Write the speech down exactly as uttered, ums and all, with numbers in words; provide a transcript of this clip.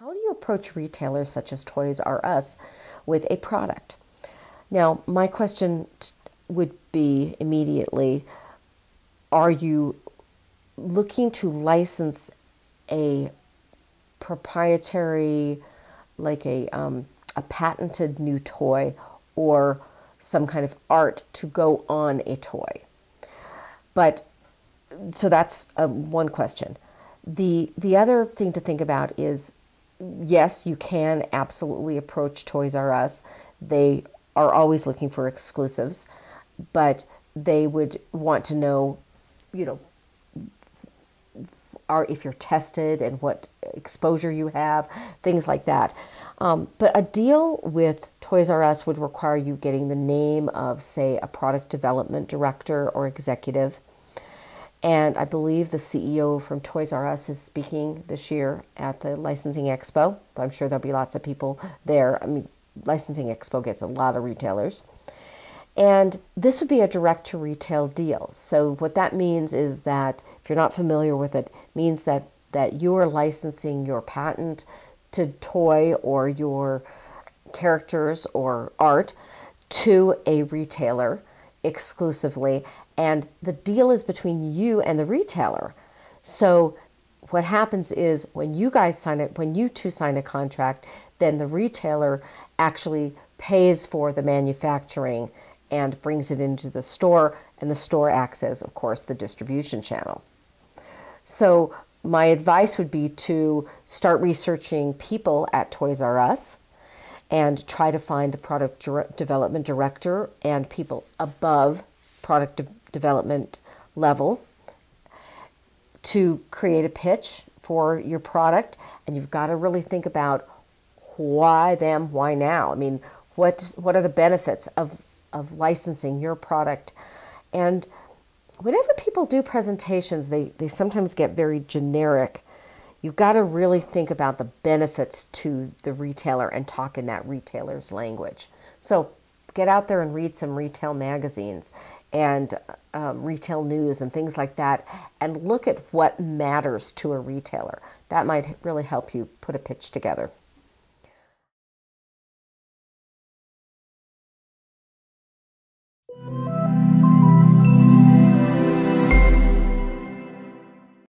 How do you approach retailers such as Toys R Us with a product? Now, my question would be immediately, are you looking to license a proprietary, like a, um, a patented new toy or some kind of art to go on a toy? But, so that's uh, one question. The, the other thing to think about is, yes, you can absolutely approach Toys R Us. They are always looking for exclusives, but they would want to know, you know, are if you're tested and what exposure you have, things like that. Um, but a deal with Toys R Us would require you getting the name of, say, a product development director or executive. And I believe the C E O from Toys R Us is speaking this year at the Licensing Expo. So I'm sure there'll be lots of people there. I mean, Licensing Expo gets a lot of retailers. And this would be a direct-to-retail deal. So what that means is that, if you're not familiar with it, means that, that you're licensing your patent to toy or your characters or art to a retailer exclusively. And the deal is between you and the retailer. So what happens is when you guys sign it, when you two sign a contract, then the retailer actually pays for the manufacturing and brings it into the store, and the store acts as, of course, the distribution channel. So my advice would be to start researching people at Toys R Us and try to find the product development director and people above product de development level to create a pitch for your product. And you've got to really think about why them, why now? I mean, what what are the benefits of, of licensing your product? And whenever people do presentations, they, they sometimes get very generic. You've got to really think about the benefits to the retailer and talk in that retailer's language. So get out there and read some retail magazines and um, retail news and things like that, and look at what matters to a retailer. That might really help you put a pitch together.